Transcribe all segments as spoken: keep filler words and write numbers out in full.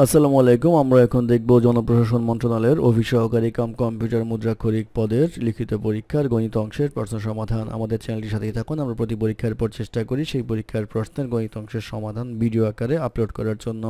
আসসালামু আলাইকুম। আমরা এখন দেখব জনপ্রশাসন মন্ত্রণালয়ের অফিস সহকারী কাম কম্পিউটার মুদ্রাক্ষরিক পদের লিখিত পরীক্ষার গণিত অংশের প্রশ্ন সমাধান। আমাদের চ্যানেলটির সাথেই থাকুন। আমরা প্রতি পরীক্ষার পর চেষ্টা করি সেই পরীক্ষার প্রশ্নের গণিত অংশের সমাধান ভিডিও আকারে আপলোড করার জন্য।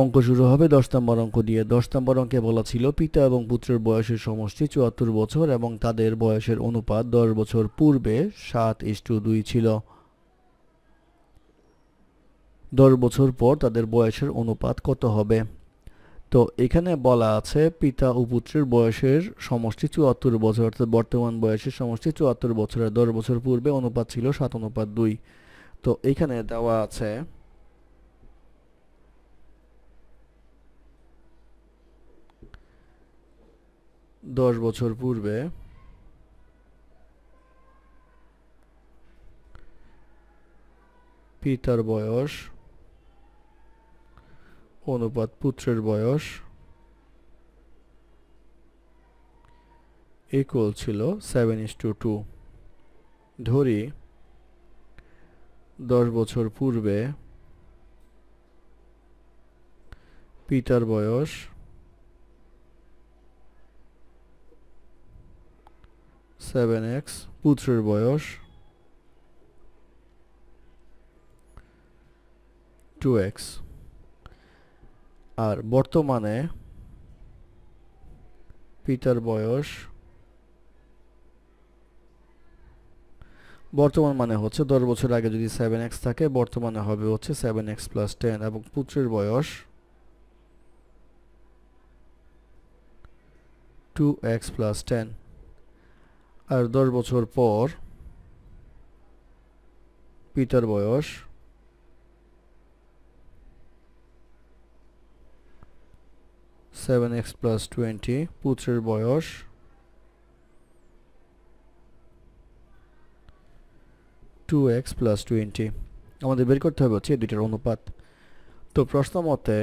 অঙ্ক শুরু হবে দশ নম্বর অঙ্ক দিয়ে। দশ নম্বর অঙ্কে বলা ছিল পিতা এবং পুত্রের বয়সের সমষ্টি চুয়াত্তর বছর এবং তাদের বয়সের অনুপাত দশ বছর পূর্বে সাত ইস্টু দুই ছিল। দশ বছর পর তাদের বয়সের অনুপাত কত হবে? তো এখানে বলা আছে পিতা ও পুত্রের বয়সের সমষ্টি চুয়াত্তর বছর, অর্থাৎ বর্তমান বয়সের সমষ্টি চুয়াত্তর বছরের দশ বছর পূর্বে অনুপাত ছিল সাত অনুপাত দুই। তো এখানে দেওয়া আছে দশ বছর পূর্বে পিতার বয়স অনুপাত পুত্রের বয়স ইকুয়াল ছিল সেভেন ইস টু টু। ধরি দশ বছর পূর্বে পিতার বয়স সেভেন এক্স, পুত্রের বয়স টু এক্স, আর বর্তমানে পিতার বয়স, বর্তমান মানে হচ্ছে দশ বছর আগে যদি সেভেন এক্স থাকে বর্তমানে হবে হচ্ছে সেভেন এক্স প্লাস টেন, এবং পুত্রের বয়স টু এক্স প্লাস টেন। আর দশ বছর পর পিতার বয়স সেভেন এক্স প্লাস টোয়েন্টি, পুত্রের বয়স টু এক্স প্লাস টোয়েন্টি। আমাদের বের করতে হবে হচ্ছে এই দুইটার অনুপাত। তো প্রশ্ন মতে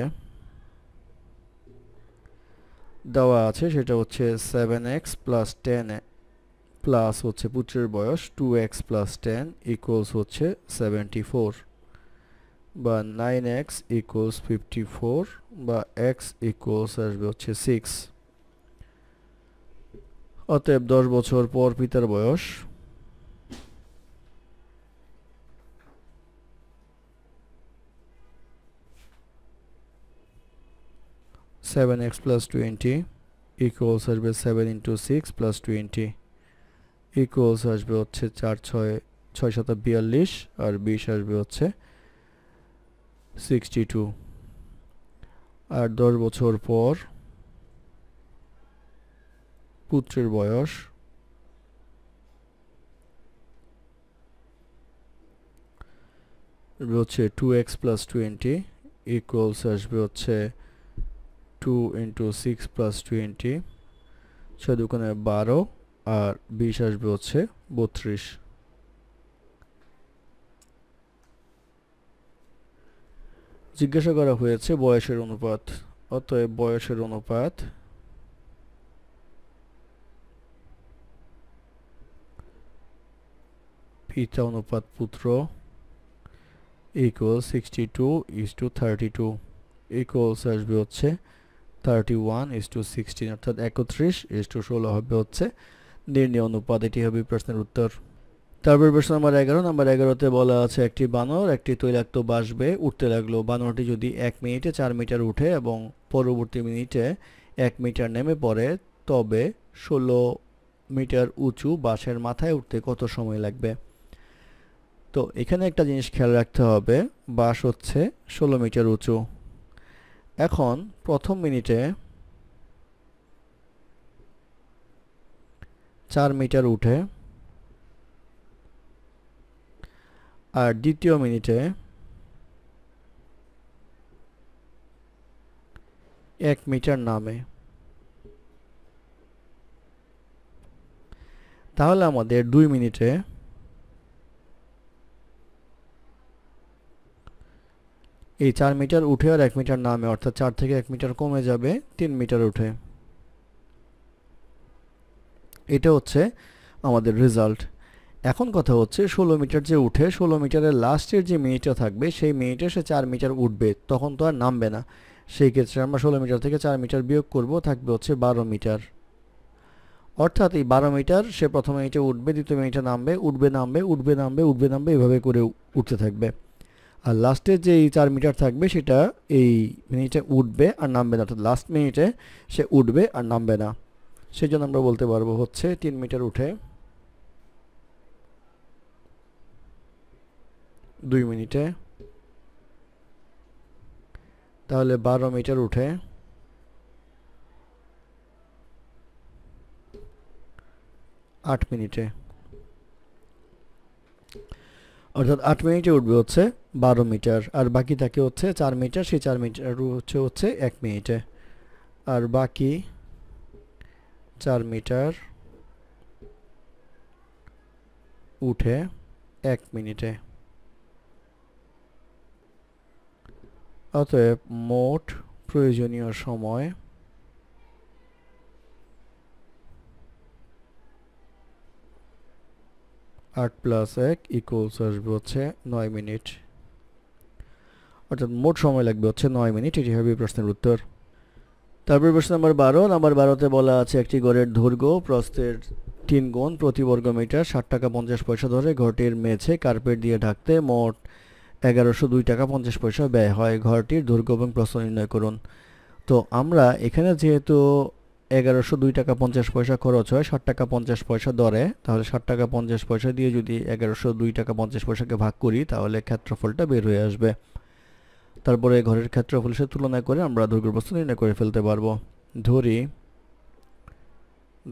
দেওয়া আছে সেটা হচ্ছে seven x plus ten plus হচ্ছে পুত্রের বয়স two x plus ten equals হচ্ছে সেভেন্টি ফোর, বা nine x equals fifty four, বা x equals আসবে হচ্ছে সিক্স। অতএব দশ বছর পর পিতার বয়স seven x plus twenty equals আসবে seven into six plus twenty equals আসবে হচ্ছে চার ছয় ছয় সাত বিয়াল্লিশ, আর বিশ আসবে হচ্ছে সিক্সটি টু। আর দশ বছর পর পুত্রের বয়স হচ্ছে two x plus twenty equals আসবে হচ্ছে two into six plus twenty, ছয় দুগুণে বারো, আর বিশ আসবে হচ্ছে বত্রিশ। জিজ্ঞাসা করা হয়েছে বয়সের অনুপাত, অতএব বয়সের অনুপাত পিতা অনুপাত পুত্র equal sixty two is two thirty two, equals আসবে হচ্ছে thirty one is two sixteen, অর্থাৎ একত্রিশ ইস টু ষোলো হবে হচ্ছে নির্ণয় অনুপাত। এটি হবে প্রশ্নের উত্তর। তারপর প্রশ্ন নম্বর এগারো। নম্বর এগারোতে বলা আছে একটি বানর একটি তৈলাক্ত বাঁশ বেয়ে উঠতে লাগলো। বানরটি যদি এক মিনিটে চার মিটার উঠে এবং পরবর্তী মিনিটে এক মিটার নেমে পড়ে, তবে ষোলো মিটার উঁচু বাঁশের মাথায় উঠতে কত সময় লাগবে? তো এখানে একটা জিনিস খেয়াল রাখতে হবে, বাঁশ হচ্ছে ষোলো মিটার উঁচু। এখন প্রথম মিনিটে চার মিটার উঠে আর দ্বিতীয় মিনিটে এক মিটার নামে, তাহলে আমাদের দুই মিনিটে এই চার মিটার উঠে আর এক মিটার নামে, অর্থাৎ চার থেকে এক মিটার কমে যাবে তিন মিটার উঠে। এটা হচ্ছে আমাদের রেজাল্ট। এখন কথা হচ্ছে ষোলো মিটার যে উঠে ষোলো মিটারের লাস্টের যে মেয়েটা থাকবে সেই মেয়েটা সে চার মিটার উঠবে, তখন তো আর নামবে না। সেই ক্ষেত্রে আমরা ষোলো মিটার থেকে চার মিটার বিয়োগ করব, থাকবে হচ্ছে বারো মিটার। অর্থাৎ এই বারো মিটার সে প্রথম মেয়েটা উঠবে, দ্বিতীয় মেয়েটা নামবে, উঠবে নামবে উঠবে নামবে উঠবে নামবে এভাবে করে উঠতে থাকবে। আর লাস্টে যে এই চার মিটার থাকবে সেটা এই মেয়েটা উঠবে আর নামবে না, অর্থাৎ লাস্ট মেয়েটে সে উঠবে আর নামবে না। সেই জন্য আমরা বলতে পারবো হচ্ছে তিন মিটার উঠে দুই মিনিটে, তাহলে বারো মিটার উঠে আট মিনিটে, অর্থাৎ আট মিনিটে উঠবে হচ্ছে বারো মিটার। আর বাকি থাকে হচ্ছে চার মিটার, সেই চার মিটার হচ্ছে হচ্ছে এক মিনিটে। আর বাকি চার মিটার উঠে এক মিনিটে। অতএব মোট প্রয়োজনীয় সময় আট প্লাস এক ইকুয়ালস আসবে হচ্ছে নয় মিনিট, অর্থাৎ মোট সময় লাগবে হচ্ছে নয় মিনিট। এটি হবে প্রশ্নের উত্তর। তারপর প্রশ্ন নম্বর বারো। নম্বর বারোতে বলা আছে একটি ঘরের দৈর্ঘ্য প্রস্থের তিন গুণ প্রতি বর্গ মিটার ষাট টাকা পঞ্চাশ পয়সা ধরে ঘরটির মেঝে কার্পেট দিয়ে ঢাকতে মোট এগারোশো দুই টাকা পঞ্চাশ পয়সা ব্যয় হয়। ঘরটির দৈর্ঘ্য এবং প্রস্থ নির্ণয় করুন। তো আমরা এখানে যেহেতু এগারোশো দুই টাকা পঞ্চাশ পয়সা খরচ হয় ষাট টাকা পঞ্চাশ পয়সা দরে, তাহলে ষাট টাকা পঞ্চাশ পয়সা দিয়ে যদি এগারোশো দুই টাকা পঞ্চাশ পয়সাকে ভাগ করি তাহলে ক্ষেত্রফলটা বের হয়ে আসবে। তারপরে ঘরের ক্ষেত্রফলের সাথে তুলনা করে আমরা দৈর্ঘ্য প্রস্থ নির্ণয় করে ফেলতে পারবো। ধরি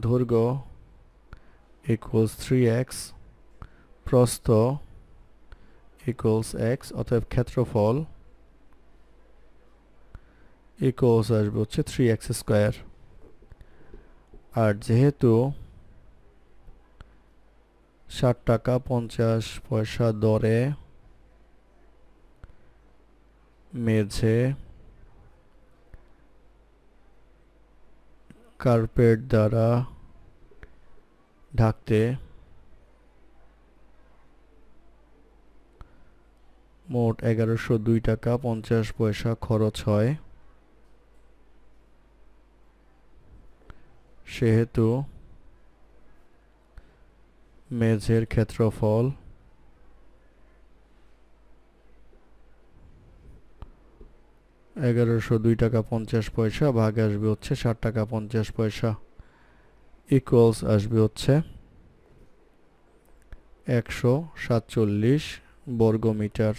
দৈর্ঘ্য ইকুয়ালস থ্রি এক্স, প্রস্থ ইকুয়ালস এক্স, অতএব ক্ষেত্রফল ইকুয়ালস আসবে হচ্ছে থ্রি এক্স স্কোয়ার। আর যেহেতু ষাট টাকা পঞ্চাশ পয়সা দরে মেঝে কার্পেট দ্বারা ঢাকতে মোট এগারোশো দুই টাকা পঞ্চাশ পয়সা খরচ হয়, সেহেতু মেঝের ক্ষেত্রফল এগারোশো দুই টাকা পঞ্চাশ পয়সা ভাগ আসবে হচ্ছে ষাট টাকা পঞ্চাশ পয়সা ইকুয়ালস আসবে হচ্ছে একশো সাতচল্লিশ বর্গ মিটার।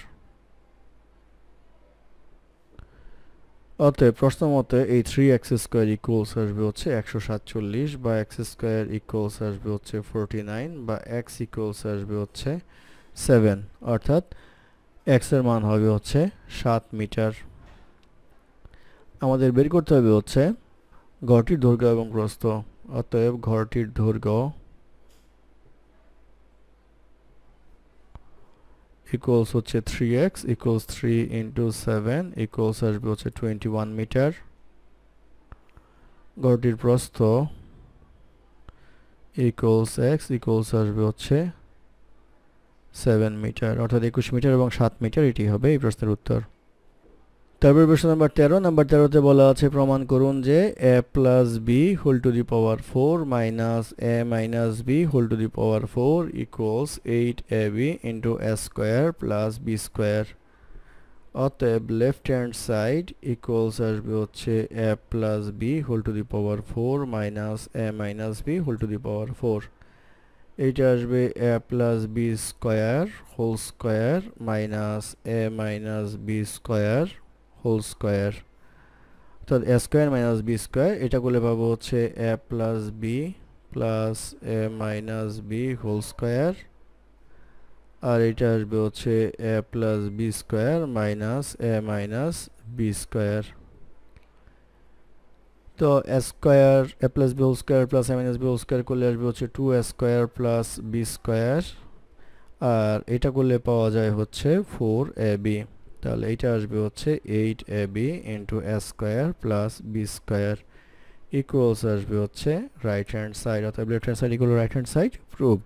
অতএব প্রশ্ন মতে এই থ্রি এক্স স্কোয়ার ইকুয়ালস আসবে হচ্ছে একশো সাতচল্লিশ, বা এক্স স্কোয়ার ইকুয়ালস আসবে হচ্ছে ফোরটি নাইন, বা এক্স ইকুয়ালস আসবে হচ্ছে সেভেন, অর্থাৎ এক্সের মান হবে হচ্ছে সাত মিটার। আমাদের বের করতে হবে হচ্ছে ঘরটির দৈর্ঘ্য এবং প্রস্থ। অতএব ঘরটির দৈর্ঘ্য ইকুয়ালস হচ্ছে three x equals three into seven equals আসবে হচ্ছে টোয়েন্টি ওয়ান মিটার। ঘরটির প্রস্থ ইকুয়ালস এক্স ইকুয়ালস আসবে হচ্ছে সেভেন মিটার, অর্থাৎ একুশ মিটার এবং সাত মিটার। এটি হবে এই প্রশ্নের উত্তর। তারপর প্রশ্ন নম্বর তেরো। নম্বর তেরোতে বলা আছে প্রমাণ করুন যে a plus b whole to the power four minus a minus b whole to the power four equals eight a b into a square plus b square. অতএব লেফট হ্যান্ড সাইড ইকুয়ালস আসবে হচ্ছে a plus b whole to the power four minus a minus b whole to the power four, এইটা আসবে a plus b square whole square minus a minus b square whole square, অর্থাৎ a square minus b square. এটা করলে পাবো হচ্ছে a plus b plus a minus b whole square, আর এটা আসবে হচ্ছে a plus b square minus a minus b square. তো a square a plus b whole square plus a minus b whole square করলে আসবে হচ্ছে two a square plus b square, আর এটা করলে পাওয়া যায় হচ্ছে ফোর এ বি। তাহলে এইটা আসবে হচ্ছে eight a b into a square plus b square equals আসবে হচ্ছে রাইট হ্যান্ড সাইড। অর্থাৎ left hand side equal right hand side proved.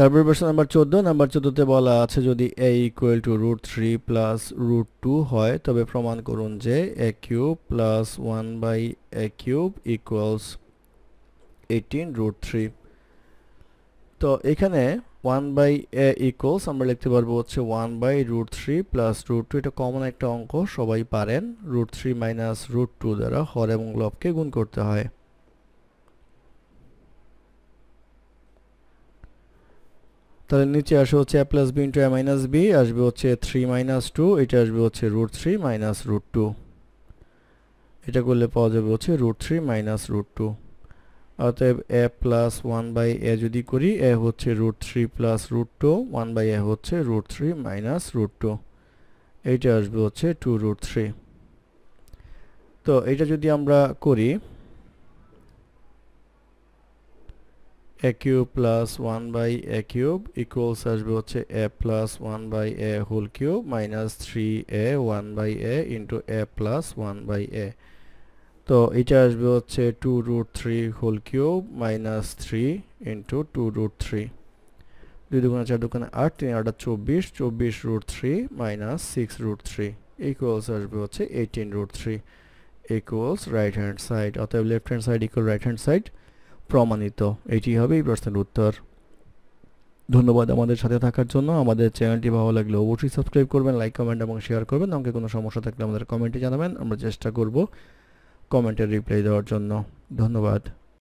তারপরে প্রশ্ন নাম্বার চোদ্দ, নাম্বার চোদ্দ তে বলা আছে যদি a equal to root three plus root two হয় তবে প্রমাণ করুন যে a cube plus one by a cube equals eighteen root three। তো এখানে one by a equals আমরা লিখতে পারবো হচ্ছে one by root three plus root two, এটা কমন একটা অঙ্ক সবাই পারেন, root three minus root two দ্বারা হর এবং লবকে গুণ করতে হয়। তাহলে নিচে আসবে হচ্ছে a plus b into a minus b, আসবে হচ্ছে three minus two, এটা আসবে হচ্ছে root three minus root two, এটা করলে পাওয়া যাবে হচ্ছে root three minus root two। অতএব a plus one by a যদি করি a হচ্ছে root three plus root two, one by a হচ্ছে root three minus root two, এটা আসবে হচ্ছে two root three। তো এটা যদি আমরা করি a cube plus one by a cube equals আসবে হচ্ছে a plus one by a whole cube minus three a one by a into a plus one by a, তো এটা আসবে হচ্ছে two root three whole cube minus three into two root three, দুই দুগুণে চার দুগুণে আট, তিন আটটা চব্বিশ, চব্বিশ root three minus six root three equals আসবে হচ্ছে eighteen root three equals right hand side। অতএব left hand side equal right hand side প্রমাণিত, এটি হবে এই প্রশ্নের উত্তর। ধন্যবাদ আমাদের সাথে থাকার জন্য। আমাদের চ্যানেলটি ভালো লাগলে অবশ্যই সাবস্ক্রাইব করবেন, লাইক কমেন্ট এবং শেয়ার করবেন। আমাকে কোনো সমস্যা থাকলে আমাদের কমেন্টে জানাবেন, আমরা চেষ্টা করব কমেন্টের রিপ্লাই দেওয়ার জন্য। ধন্যবাদ।